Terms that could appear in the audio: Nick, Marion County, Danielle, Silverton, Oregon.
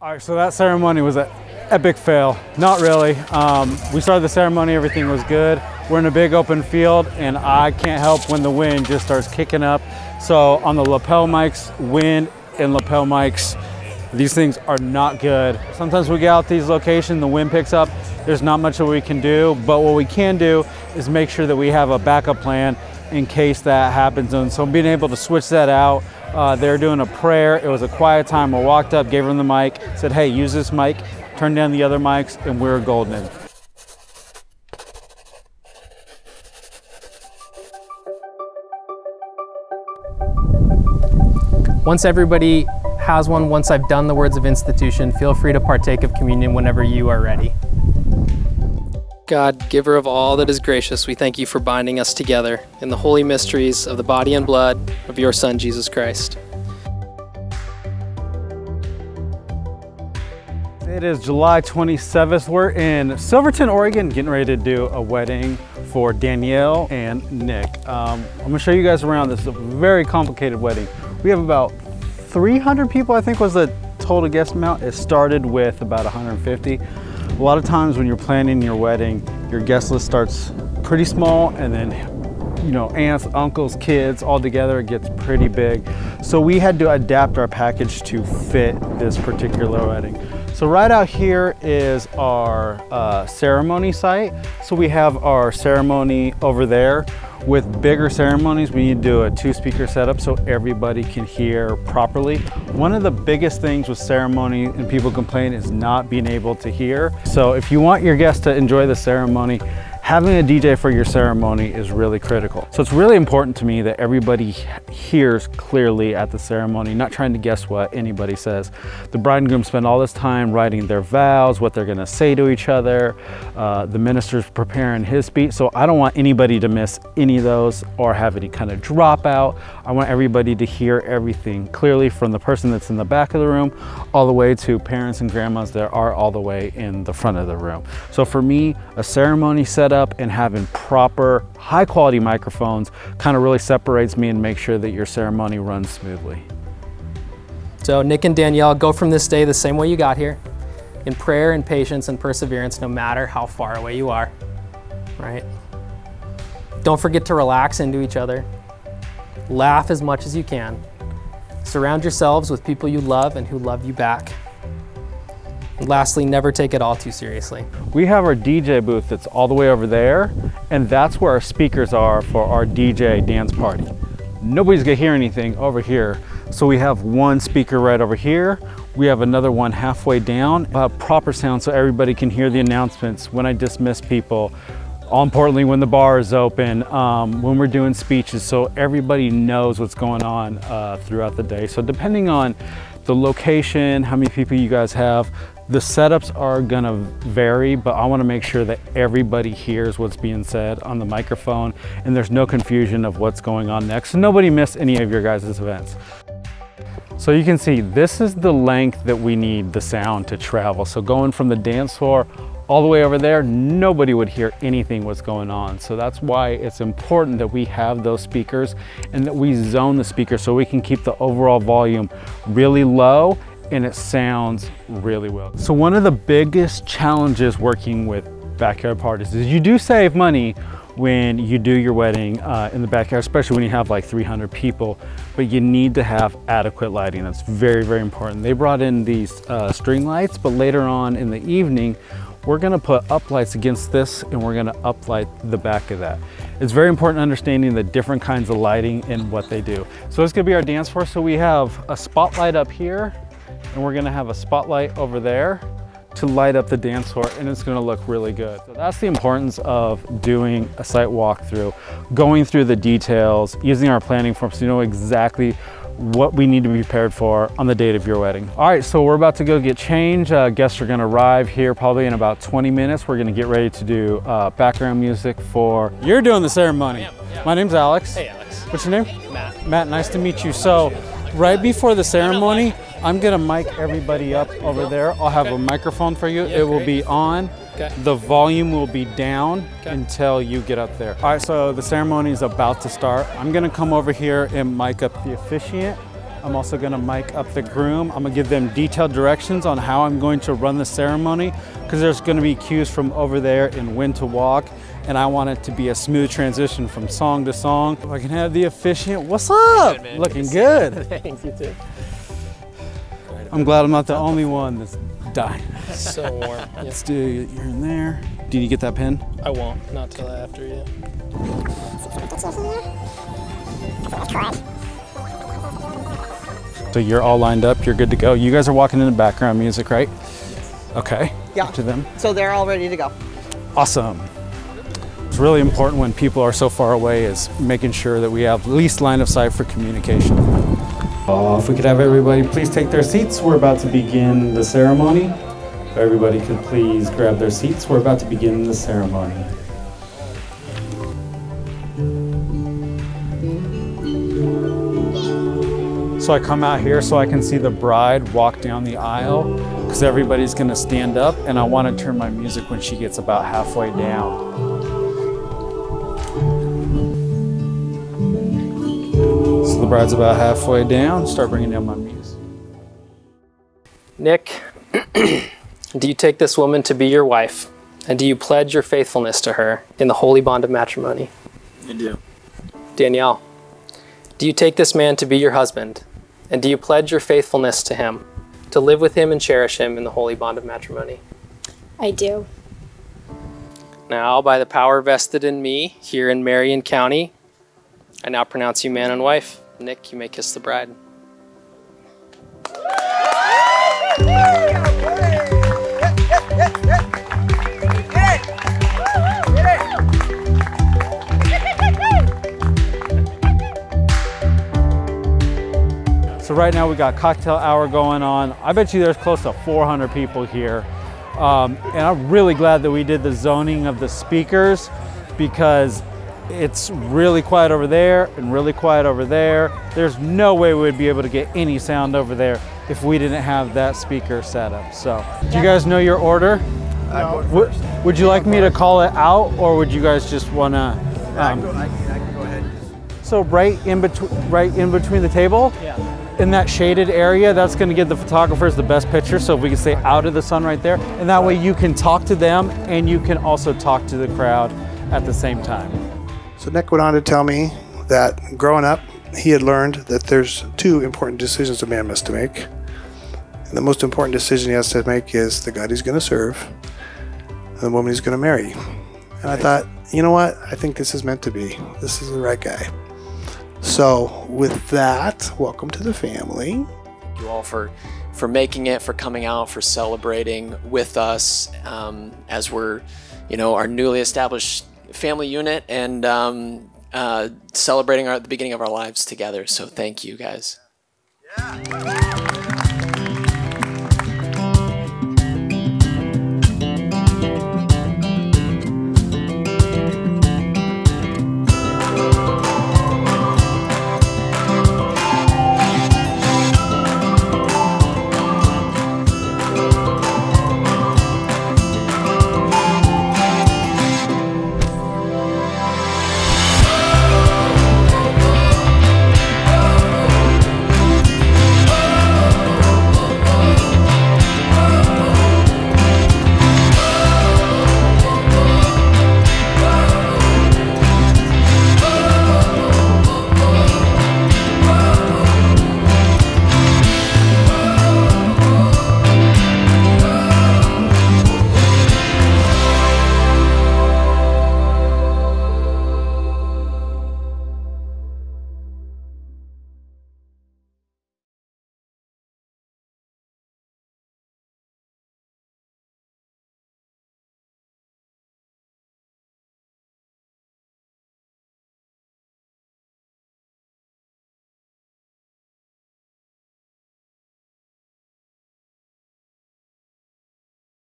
All right, so that ceremony was an epic fail. Not really. We started the ceremony, everything was good. We're in a big open field, and I can't help when the wind just starts kicking up. So on the lapel mics, wind and lapel mics, these things are not good. Sometimes we get out these locations, the wind picks up, there's not much that we can do, but what we can do is make sure that we have a backup plan in case that happens. And so being able to switch that out, they're doing a prayer. It was a quiet time. We walked up, gave them the mic, said, hey, use this mic, turn down the other mics, and we're golden. Once everybody has one, once I've done the words of institution, feel free to partake of communion whenever you are ready. God, giver of all that is gracious, we thank you for binding us together in the holy mysteries of the body and blood of your Son, Jesus Christ. It is July 27th. We're in Silverton, Oregon, getting ready to do a wedding for Danielle and Nick. I'm gonna show you guys around. This is a very complicated wedding. We have about 300 people, I think was the total guest amount. It started with about 150. A lot of times when you're planning your wedding, your guest list starts pretty small, and then, you know, aunts, uncles, kids, all together, it gets pretty big. So we had to adapt our package to fit this particular wedding. So right out here is our ceremony site. So we have our ceremony over there. With bigger ceremonies, we need to do a two-speaker setup so everybody can hear properly. One of the biggest things with ceremony and people complain is not being able to hear. So if you want your guests to enjoy the ceremony, having a DJ for your ceremony is really critical. So it's really important to me that everybody hears clearly at the ceremony, not trying to guess what anybody says. The bride and groom spend all this time writing their vows, what they're gonna say to each other. The minister's preparing his speech. So I don't want anybody to miss any of those or have any kind of dropout. I want everybody to hear everything clearly, from the person that's in the back of the room all the way to parents and grandmas that are all the way in the front of the room. So for me, a ceremony setup and having proper high quality microphones kind of really separates me and makes sure that your ceremony runs smoothly. So Nick and Danielle, go from this day the same way you got here, in prayer and patience and perseverance, no matter how far away you are, right? Don't forget to relax into each other. Laugh as much as you can. Surround yourselves with people you love and who love you back. And lastly, never take it all too seriously. We have our DJ booth that's all the way over there, and that's where our speakers are for our DJ dance party. Nobody's gonna hear anything over here. So we have one speaker right over here. We have another one halfway down, proper sound so everybody can hear the announcements when I dismiss people. All importantly, when the bar is open, when we're doing speeches, so everybody knows what's going on throughout the day. So depending on the location, how many people you guys have, the setups are gonna vary, but I wanna make sure that everybody hears what's being said on the microphone and there's no confusion of what's going on next. So nobody missed any of your guys' events. So you can see this is the length that we need the sound to travel. So going from the dance floor all the way over there, nobody would hear anything what's going on. So that's why it's important that we have those speakers and that we zone the speaker so we can keep the overall volume really low and it sounds really well. So one of the biggest challenges working with backyard parties is you do save money when you do your wedding in the backyard, especially when you have like 300 people, but you need to have adequate lighting. That's very, very important. They brought in these string lights, but later on in the evening, we're gonna put uplights against this and we're gonna uplight the back of that. It's very important understanding the different kinds of lighting and what they do. So it's gonna be our dance floor. So we have a spotlight up here and we're gonna have a spotlight over there to light up the dance floor, and it's gonna look really good. So that's the importance of doing a site walkthrough, going through the details, using our planning forms so you know exactly what we need to be prepared for on the date of your wedding. All right, so we're about to go get changed. Guests are gonna arrive here probably in about 20 minutes. We're gonna get ready to do background music for... You're doing the ceremony. Yeah. My name's Alex. Hey, Alex. What's your name? Matt. Matt, nice to meet you. So right before the ceremony, I'm gonna mic everybody up over there. I'll have a microphone for you. It will be on. The volume will be down until you get up there. All right, so the ceremony is about to start. I'm gonna come over here and mic up the officiant I'm also going to mic up the groom. I'm going to give them detailed directions on how I'm going to run the ceremony, because there's going to be cues from over there and when to walk, and I want it to be a smooth transition from song to song. I can have the officiant. What's up? Good, man. Looking good. Thanks, you too. I'm glad I'm not the only one that's dying. It's so warm. Yep. Let's do it. You're in there. Did you get that pin? I won't. Not till after you. So you're all lined up. You're good to go. You guys are walking in the background music, right? Yes. Okay. Yeah. Up to them. So they're all ready to go. Awesome. It's really important when people are so far away is making sure that we have least line of sight for communication. Oh, if we could have everybody please take their seats. We're about to begin the ceremony. If everybody could please grab their seats. We're about to begin the ceremony. So I come out here so I can see the bride walk down the aisle, because everybody's gonna stand up, and I wanna turn my music when she gets about halfway down. So the bride's about halfway down. Start bringing down my music. Nick, do you take this woman to be your wife, and do you pledge your faithfulness to her in the holy bond of matrimony? I do. Danielle, do you take this man to be your husband, and do you pledge your faithfulness to him, to live with him and cherish him in the holy bond of matrimony? I do. Now, by the power vested in me here in Marion County, I now pronounce you man and wife. Nick, you may kiss the bride. So right now we got cocktail hour going on. I bet you there's close to 400 people here. And I'm really glad that we did the zoning of the speakers, because it's really quiet over there and really quiet over there. There's no way we would be able to get any sound over there if we didn't have that speaker set up. So, do you guys know your order? No. Would you like me to call it out, or would you guys just wanna? I can go ahead. So right in between the table, in that shaded area, that's gonna give the photographers the best picture. So if we can stay out of the sun right there, and that way you can talk to them and you can also talk to the crowd at the same time. So Nick went on to tell me that growing up, he had learned that there's two important decisions a man must make. And the most important decision he has to make is the God he's going to serve and the woman he's going to marry. And I thought, you know what? I think this is meant to be. This is the right guy. So with that, welcome to the family. Thank you all for making it, for coming out, for celebrating with us as we're, you know, our newly established family unit, and celebrating the beginning of our lives together. So thank you guys. Yeah.